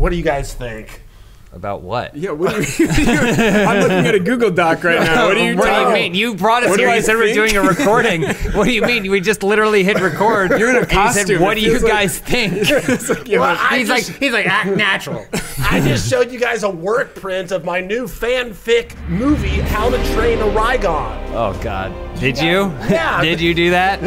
What do you guys think? About what? Yeah, what do you, I'm looking at a Google Doc right now. What do you mean? You brought us here. You said we're doing a recording. What do you mean? We just literally hit record. You're in a costume. He said, what do you guys think? Like, yeah, well, he's like, act natural. I just showed you guys a work print of my new fanfic movie, How to Train a Rygon. Oh, God. Did you? Yeah. Did you do that?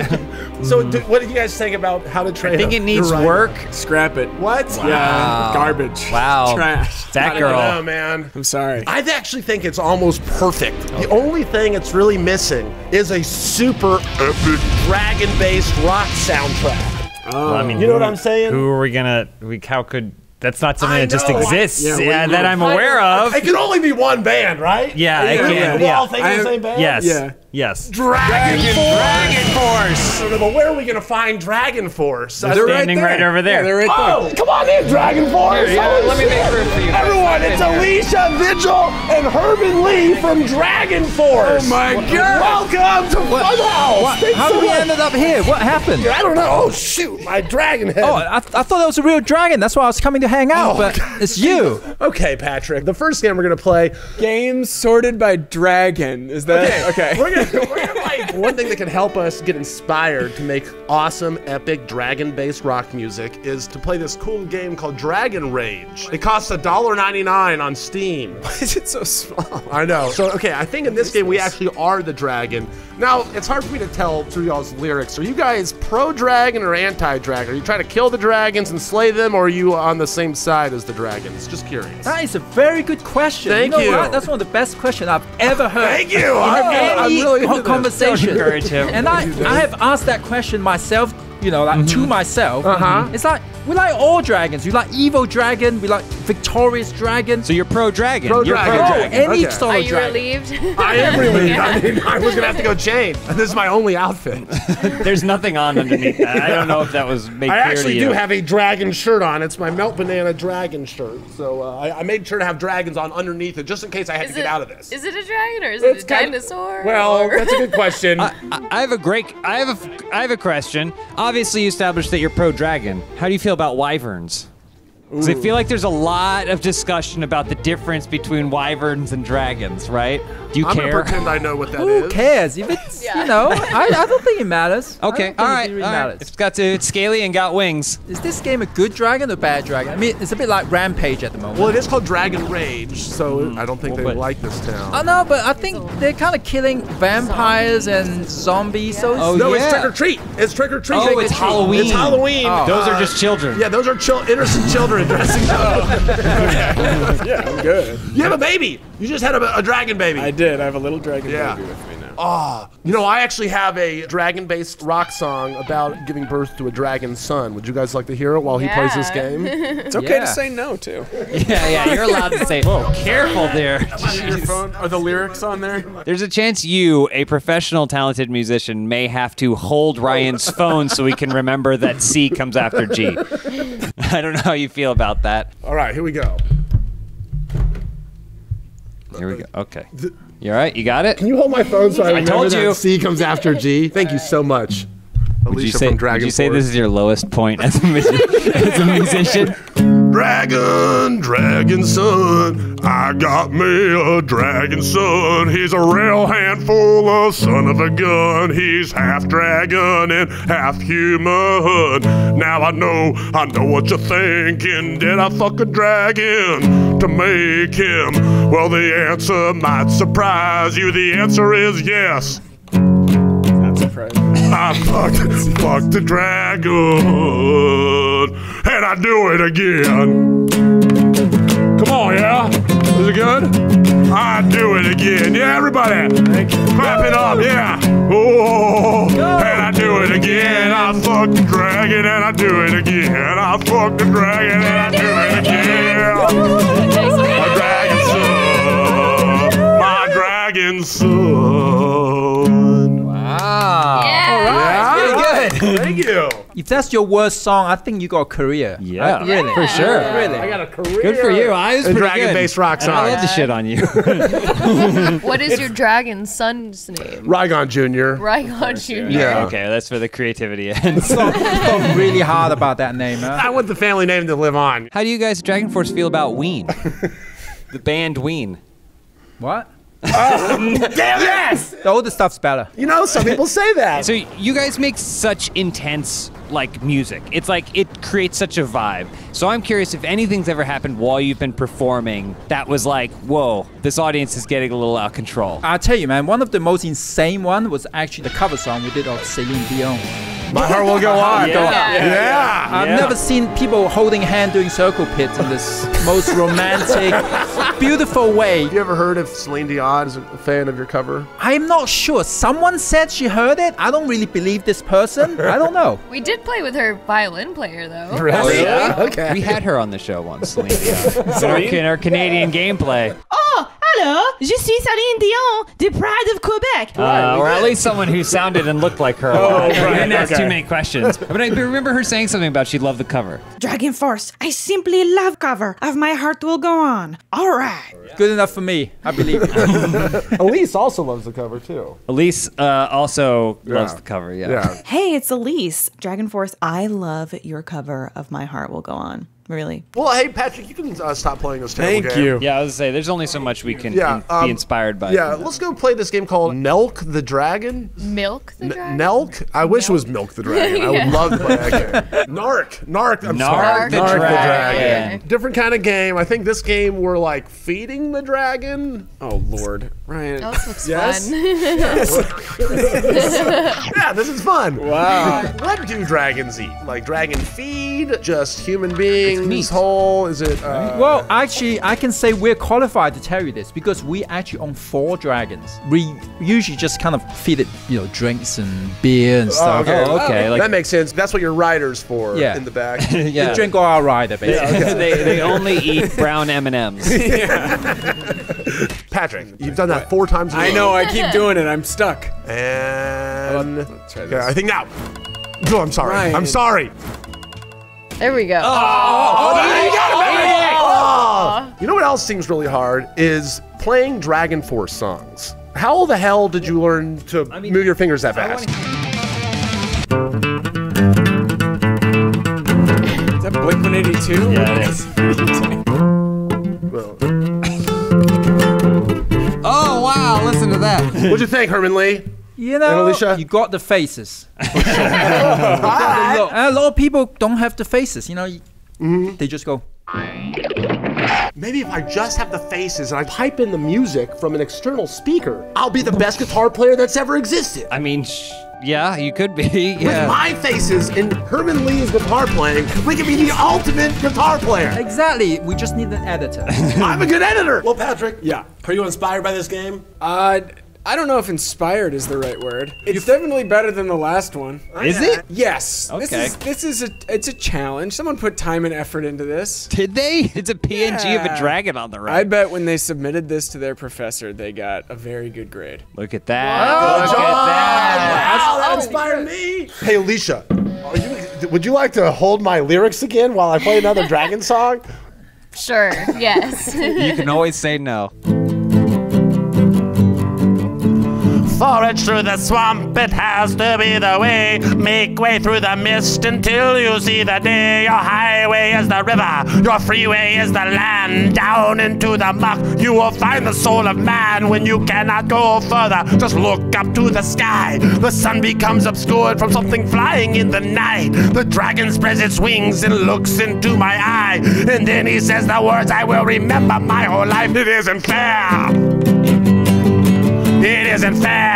So what do you guys think about How to Train? I think it needs work. Scrap it. What? Wow. Yeah, garbage. Wow. Trash. That girl. I don't know, man. I'm sorry. I actually think it's almost perfect. Okay. The only thing it's really missing is a super epic dragon-based rock soundtrack. Oh. Well, I mean, you know what I'm saying? Who are we gonna? How could? That's not something that just exists. That I'm aware of. It can only be one band, right? Yeah, it can. We all think the same band. Yes. Yeah. Yes. DragonForce. Dragon but where are we gonna find DragonForce? They're standing right over there. Yeah, they're right there. Oh, come on in, DragonForce. Yeah, let me make room for you. Everyone, it's Alicia Vigil and Herman Li from DragonForce. Oh my God! Welcome to Funhaus. How did we end up here? What happened? I don't know. Oh shoot, my dragon head. Oh, I thought that was a real dragon. That's why I was coming to hang out, but it's you. Okay, Patrick. The first game we're gonna play. Games sorted by dragon. Is that okay? We're gonna like one thing that can help us get inspired to make awesome, epic dragon-based rock music is to play this cool game called Dragon Rage. It costs $1.99 on Steam. Why is it so small? I know. So okay, I think in this game we actually are the dragon. Now it's hard for me to tell through y'all's lyrics. Are you guys pro-dragon or anti-dragon? Are you trying to kill the dragons and slay them, or are you on the same side as the dragons? Just curious. That is a very good question. Thank you. What? That's one of the best questions I've ever heard. Thank you. Conversation, and I have asked that question myself, you know, like to myself. It's like we like all dragons. We like evil dragon. We like victorious dragon. So you're pro dragon. Pro dragon. Any sort of dragon. Are you relieved? I am relieved. I mean, I was gonna have to go change. This is my only outfit. There's nothing on underneath that. I don't know if that was made. I actually do have a dragon shirt on. It's my Melt Banana dragon shirt. So I made sure to have dragons on underneath it, just in case I had to get out of this. Is it a dragon or is it a dinosaur? Well, that's a good question. I have a question. Obviously, you established that you're pro dragon. How do you feel about wyverns? Because I feel like there's a lot of discussion about the difference between wyverns and dragons, right? Do you care? I'm gonna pretend I know what that is. Who cares? If it's, you know, I don't think it matters. Okay, all right. It's scaly and got wings. Is this game a good dragon or bad dragon? I mean, it's a bit like Rampage at the moment. Well, it is called Dragon Rage, so I don't think they like this town. I know, but I think they're kind of killing vampires and zombies. So it's trick or treat. It's trick or treat. Oh, it's Halloween. It's Halloween. Oh. Those are just children. Yeah, those are innocent children. Dressing up. Yeah, I'm good. You have a baby. You just had a dragon baby. I did. I have a little dragon baby with me now. Oh, you know, I actually have a dragon-based rock song about giving birth to a dragon son. Would you guys like to hear it while he plays this game? It's okay to say no, too. Yeah, you're allowed to say no. Careful there. Are the lyrics on there? There's a chance you, a professional, talented musician, may have to hold Ryan's phone so he can remember that C comes after G. I don't know how you feel about that. All right, here we go. Here we go. Okay. You all right? You got it? Can you hold my phone so I remember that C comes after G? Thank you so much. Alicia from DragonForce. Would you say this is your lowest point as a musician? Dragon son, I got me a dragon son. He's a real handful of son of a gun. He's half dragon and half human. Now I know what you're thinking. Did I fuck a dragon to make him? Well, the answer might surprise you. The answer is yes. I fucked the dragon, and I do it again. Come on, yeah? Is it good? I do it again. Yeah, everybody. Clap it up, yeah. Oh, and I do it again. I fucked the dragon, and I do it again. I fucked the dragon, and I do it again. My dragon son. My dragon son. Wow. Yeah. All right. Yeah. That's pretty good. Thank you. If that's your worst song, I think you got a career. Yeah, right? Really, for sure. Yeah. Really, I got a career. Good for you. I was dragon-based rock song. I love the shit on you. What is your dragon son's name? Rygon Jr. Rygon Jr. Yeah. Okay, that's for the creativity end. So really hard about that name. Huh? I want the family name to live on. How do you guys at DragonForce feel about Ween? The band Ween. What? Damn, yes! The older stuff's better. You know, some people say that. So you guys make such intense, like, music. It's like, it creates such a vibe. So I'm curious if anything's ever happened while you've been performing that was like, whoa, this audience is getting a little out of control. I'll tell you, man, one of the most insane one was actually the cover song we did of Celine Dion. My heart will go on. Yeah. I've never seen people holding hands doing circle pits in this most romantic, beautiful way. Have you ever heard if Celine Dion is a fan of your cover? I'm not sure. Someone said she heard it. I don't really believe this person. I don't know. We did play with her violin player, though. Really? Yeah. Okay. We had her on the show once, Celine Dion. In our Canadian gameplay. Oh! Hello, je suis Celine Dion, the pride of Quebec. Or at least someone who sounded and looked like her. Oh, right. I didn't ask too many questions. But I remember her saying something about she loved the cover. DragonForce, I simply love cover of My Heart Will Go On. All right. Good enough for me, I believe. Elise also loves the cover, too. Elise also loves the cover, yeah. Hey, it's Elise. DragonForce, I love your cover of My Heart Will Go On. Really? Well, hey, Patrick, you can stop playing this terrible game. Thank you. Yeah, I was going to say, there's only so much we can be inspired by. Yeah, let's go play this game called Nelk the Dragon. Milk the Dragon? Nelk? I wish it was Milk the Dragon. I would love to play that game. Narc the Dragon. Different kind of game. I think this game we're like feeding the dragon. Oh, Lord. Ryan. That looks fun. Yeah, this is fun. Wow. What do dragons eat? Like, dragon feed? Just human beings? This whole, is it? Well, actually, I can say we're qualified to tell you this because we actually own 4 dragons. We usually just kind of feed it, you know, drinks and beer and stuff. Okay, like, that makes sense. That's what your rider's for in the back. You drink all our rider, basically. Yeah, okay. They only eat brown M&Ms. Patrick, you've done that 4 times in a row. I know. I keep doing it. I'm stuck. And let's try this. Okay, I think now. Oh, I'm sorry. Ryan. I'm sorry. There we go. You know what else seems really hard is playing DragonForce songs. How the hell did you learn to move your fingers that fast? Is that Blink 182? Yeah, it is. Oh, wow, listen to that. What'd you think, Herman Li? You know, Alicia? You got the faces. A lot of people don't have the faces, you know. They just go. Maybe if I just have the faces and I pipe in the music from an external speaker, I'll be the best guitar player that's ever existed. I mean, yeah, you could be. Yeah. With my faces and Herman Li's guitar playing, we could be the ultimate guitar player. Exactly. We just need an editor. I'm a good editor. Well, Patrick. Yeah. Are you inspired by this game? I don't know if inspired is the right word. It's definitely better than the last one. Is it? Yes. Okay. It's a challenge. Someone put time and effort into this. Did they? It's a PNG of a dragon on the right. I bet when they submitted this to their professor, they got a very good grade. Look at that. Wow. Look at that. Wow, that inspired me. Hey, Alicia, would you like to hold my lyrics again while I play another dragon song? Sure, yes. You can always say no. Forage through the swamp, it has to be the way. Make way through the mist until you see the day. Your highway is the river, your freeway is the land. Down into the muck, you will find the soul of man. When you cannot go further, just look up to the sky. The sun becomes obscured from something flying in the night. The dragon spreads its wings and looks into my eye. And then he says the words I will remember my whole life. It isn't fair. It isn't fair.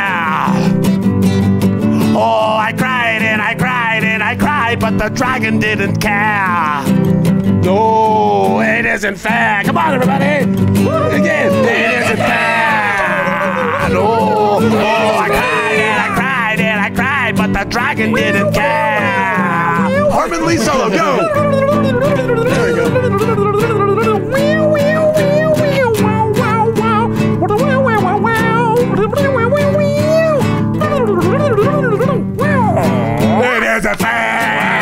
Oh, I cried and I cried and I cried, but the dragon didn't care. No, it isn't fair. Come on, everybody. Again, it isn't fair. No. Oh, I cried and I cried, but the dragon didn't care. Herman Li solo, go. There we go. It is a fact!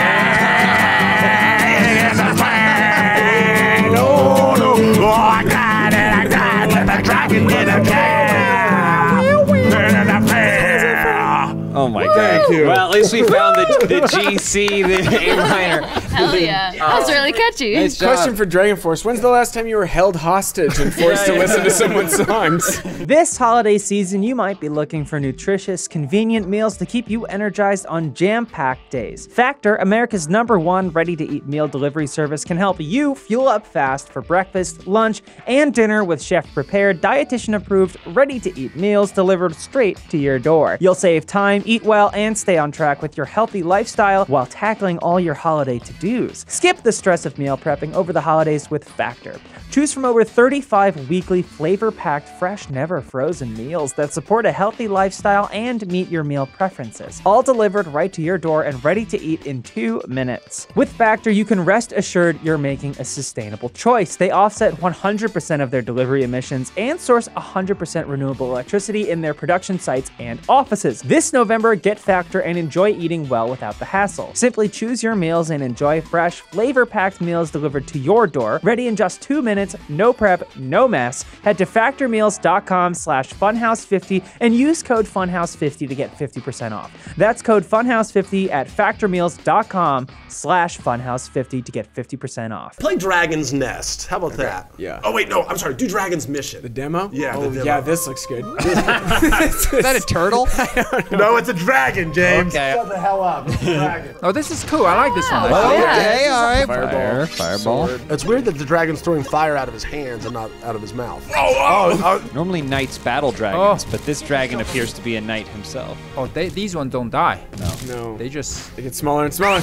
Oh my god. Thank you. Well, at least we found the GC, the A minor. Hell yeah. That was really catchy. Nice question for DragonForce. When's the last time you were held hostage and forced to listen to someone's songs? This holiday season, you might be looking for nutritious, convenient meals to keep you energized on jam-packed days. Factor, America's #1 ready-to-eat meal delivery service, can help you fuel up fast for breakfast, lunch, and dinner with chef-prepared, dietitian-approved, ready-to-eat meals delivered straight to your door. You'll save time, eat well, and stay on track with your healthy lifestyle while tackling all your holiday to-dos. Skip the stress of meal prepping over the holidays with Factor. Choose from over 35 weekly flavor-packed, fresh, never-frozen meals that support a healthy lifestyle and meet your meal preferences, all delivered right to your door and ready to eat in 2 minutes. With Factor, you can rest assured you're making a sustainable choice. They offset 100% of their delivery emissions and source 100% renewable electricity in their production sites and offices. This November, get Factor and enjoy eating well without the hassle. Simply choose your meals and enjoy fresh, flavor-packed meals delivered to your door, ready in just 2 minutes, no prep, no mess. Head to factormeals.com/funhaus50 and use code funhaus50 to get 50% off. That's code funhaus50 at factormeals.com/funhaus50 to get 50% off. Play Dragon's Nest. How about that? Yeah. Oh wait, no, I'm sorry. Do Dragon's Mission. The demo? Yeah. Oh, the demo. Yeah, this looks good. Is that a turtle? I don't know. No, it's a dragon, James. Okay. Shut the hell up. It's a dragon. Oh, this is cool. I like this one. Oh, okay, all right. Fireball. Fireball. Sword. It's weird that the dragon's throwing fire out of his hands and not out of his mouth. Oh. Normally knights battle dragons, but this dragon appears to be a knight himself. Oh, these ones don't die. No. They just... They get smaller and smaller.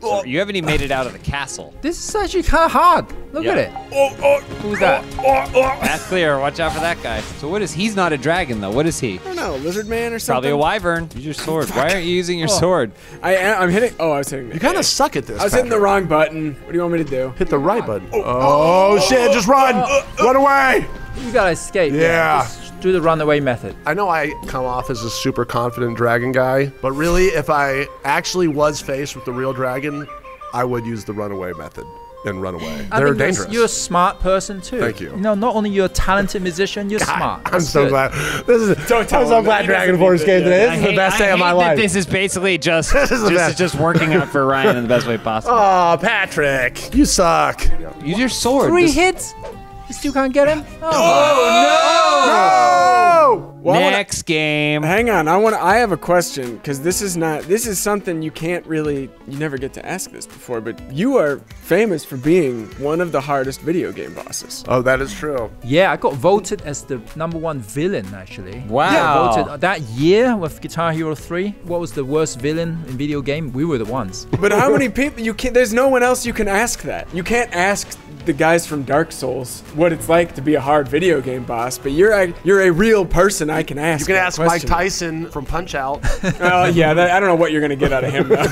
So you haven't even made it out of the castle. This is actually kind of hard. Look at it. Who's that? That's clear. Watch out for that guy. So what is... He's not a dragon, though. What is he? I don't know. Lizard man or something? Probably a wyvern. Use your sword. Fuck. Why aren't you using your sword? I'm hitting... Oh, I was hitting... You kind of suck at this. I was hitting the wrong button. What do you want me to do? Hit the right button. Oh, shit. Just run. Run away. You gotta escape. Yeah. Just do the runaway method. I know I come off as a super confident dragon guy, but really, if I actually was faced with the real dragon, I would use the runaway method and run away. They're dangerous. You're a smart person too. Thank you. You know, not only you're a talented musician, you're smart. I'm so glad. This is. I'm so glad DragonForce came today. This is the best day of my life. This is basically just. This is just working out for Ryan in the best way possible. Oh, Patrick, you suck. Use your sword. 3 hits. You still can't get him? Oh, no! Well, next game. Hang on, I have a question, because this is something you can't really, you never get to ask this before, but you are famous for being one of the hardest video game bosses. Oh, that is true. Yeah, I got voted as the #1 villain, actually. Wow. Yeah, I voted that year with Guitar Hero 3. What was the worst villain in video game? We were the ones. But how many people, there's no one else you can ask that. You can't ask the guys from Dark Souls what it's like to be a hard video game boss, but you're a real person. I can ask. You can ask Mike Tyson from Punch Out. Oh yeah, I don't know what you're gonna get out of him though. I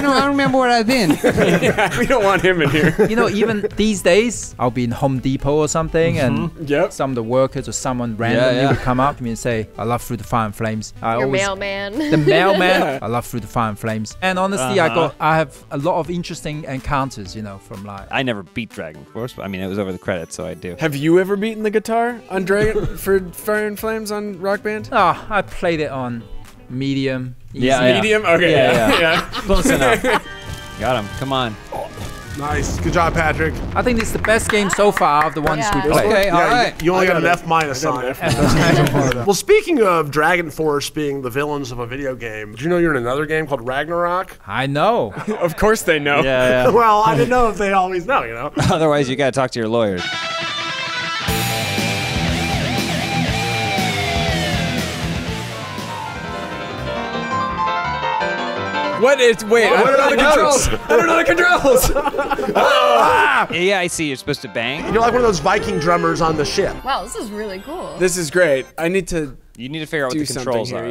don't remember what I've been. Yeah, we don't want him in here. You know, even these days, I'll be in Home Depot or something, and some of the workers or someone randomly would come up to me and say, "I love Through the Fire and Flames." The mailman. I love Through the Fire and Flames. And honestly, I have a lot of interesting encounters, you know, from like. I never beat DragonForce, but I mean, it was over the credits, so I do. Have you ever beaten the guitar on Fire and Flames on Rock Band? Oh, I played it on medium. Easy. Yeah, medium? Okay. Yeah. Close enough. Got him. Come on. Nice. Good job, Patrick. I think this is the best game so far of the ones we played. Okay, all right. You only got an F- on it. Well, speaking of DragonForce being the villains of a video game, did you know you're in another game called Ragnarok? I know. Of course they know. Yeah. Well, I didn't know if they always know, you know? Otherwise, you got to talk to your lawyers. I don't know the controls! Yeah, I see. You're supposed to bang. You're like one of those Viking drummers on the ship. Wow, this is really cool. This is great. You need to figure out what the controls are.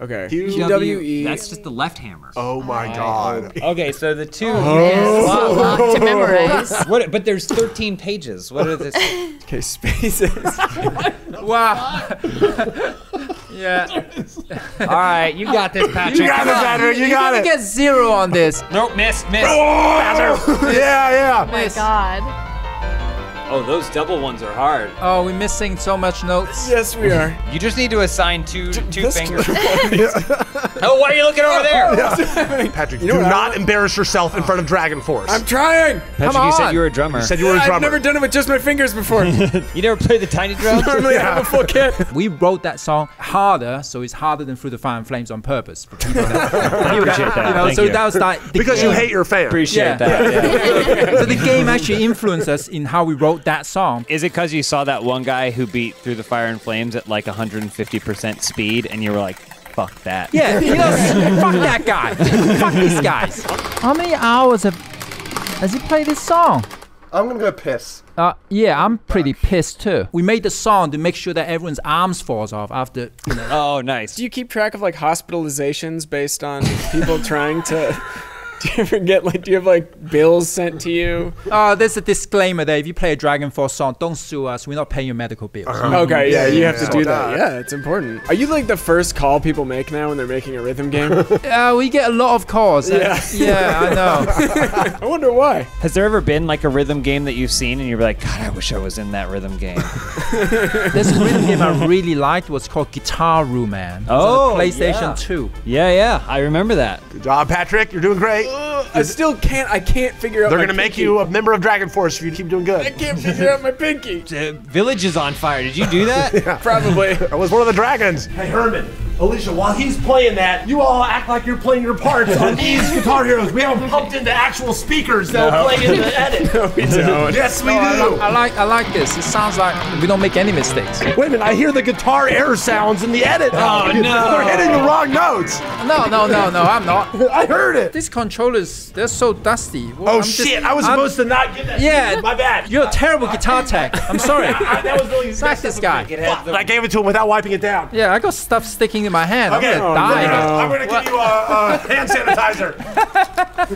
Okay. QWE. That's just the left hammer. Oh my god. Okay, so the two. Wow. To memorize. But there's 13 pages. What are this? Okay, spaces. Wow. Yeah. All right, you got this, Patrick. You got it, Patrick. You got it. You get 0 on this. Nope, missed. Oh! Yeah. Oh my god. Oh, those double ones are hard. Oh, we're missing so much notes. Yes, we are. You just need to assign two fingers. Oh, why are you looking over there? Yeah. Patrick, do not embarrass yourself in front of DragonForce. I'm trying. Patrick, you said you were a drummer. You said you were a drummer. I've never done it with just my fingers before. You never played the tiny drum? Normally I have a full kit. We wrote that song harder, so it's harder than Through the Fire and Flames on purpose. For people that, I appreciate that. You know, so that was like the because game. You hate your fans. Appreciate that. Yeah. So the game actually influenced us in how we wrote that song. Is it because you saw that one guy who beat Through the Fire and Flames at like 150% speed and you were like, fuck that? Yeah, you know, fuck that guy. Fuck these guys. How many hours has he played this song? I'm gonna go piss. Yeah, I'm pretty pissed too. We made the song to make sure that everyone's arms falls off after, you know. Oh, nice. Do you keep track of like hospitalizations based on people trying to... Do you ever get like, do you have like bills sent to you? Oh, there's a disclaimer there. If you play a DragonForce song, don't sue us. We're not paying your medical bills. Okay, yeah, you have to do that. Yeah, it's important. Are you like the first call people make now when they're making a rhythm game? We get a lot of calls. Yeah, I know. I wonder why. Has there ever been like a rhythm game that you've seen and you're like, God, I wish I was in that rhythm game? There's a rhythm game I really liked. Was called Guitar Hero, man. Oh, PlayStation 2. Yeah, yeah, I remember that. Good job, Patrick. You're doing great. I still can't. I can't figure out. They're gonna make you a member of DragonForce if you keep doing good. I can't figure out my pinky. The village is on fire. Did you do that? Yeah. Probably. I was one of the dragons. Hey, Herman, Alicia, while he's playing that, you all act like you're playing your parts on these Guitar Heroes. We haven't pumped into actual speakers that'll play in the edit. No, we don't. Yes, we do. I like this. It sounds like we don't make any mistakes. Wait a minute. I hear the guitar air sounds in the edit. Oh no! We're hitting the wrong notes. No. I'm not. I heard it. These controllers, they're so dusty. Well, I was supposed to not get that. Yeah, my bad. You're a terrible guitar tech. I'm sorry. That was really sack this guy. I gave it to him without wiping it down. Yeah, I got stuff sticking in my hand. Okay. I'm gonna die. No. I'm gonna give you a hand sanitizer.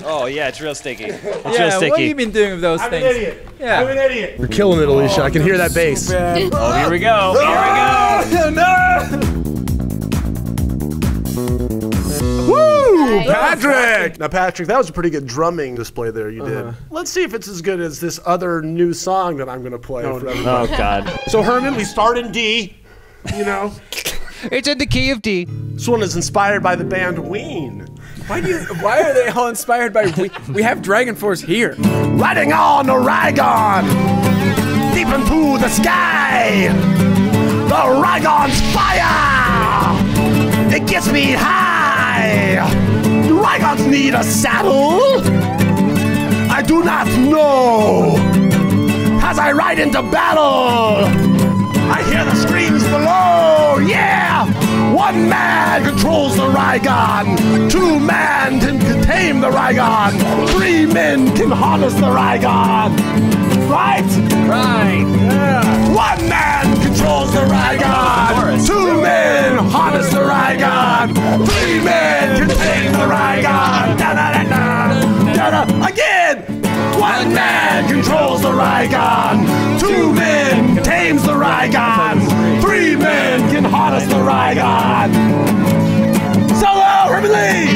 Oh yeah, it's real sticky. It's real sticky. What have you been doing with those things? I'm an idiot. Yeah. I'm an idiot. We're killing it, Alicia. I can hear that bass. So here we go. Here we go. No. Woo! Patrick! Now, Patrick, that was a pretty good drumming display there you did. Let's see if it's as good as this other new song that I'm going to play for everybody. Oh, God. So, Herman, we start in D, you know. It's in the key of D. This one is inspired by the band Ween. Why are they all inspired by Ween? We have DragonForce here. Riding on the Rygon, deep into the sky, the Rygon's fire, it gets me high. Do Rhydons need a saddle? I do not know. As I ride into battle, I hear the screams below. Yeah! One man controls the Rygon. Two men can tame the Rygon. Three men can harness the Rygon. Right? Yeah. One man controls the Rygon. Two men harness the Rygon. Three men can tame the Rygon. Da, da, da, da, da. Again! One man controls the Rygon. Two men tames the Rygon. Three men can harness the Rygon. Solo, Herman Li!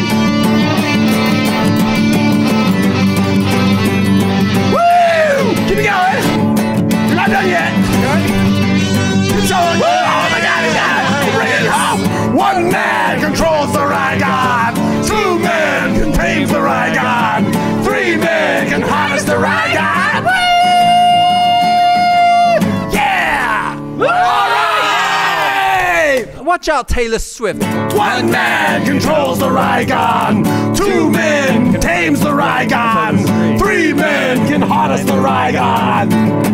Keep it going. You're not done yet. Keep going. Oh my God, he's got it. Bring it home. One man controls the Rygon. Two men can tame the Rygon. Three men can harness the Rygon. Woo! Yeah! All right! Watch out, Taylor Swift. One man controls the Rygon. Two men tames the Rygon. Three men can harness the Rygon.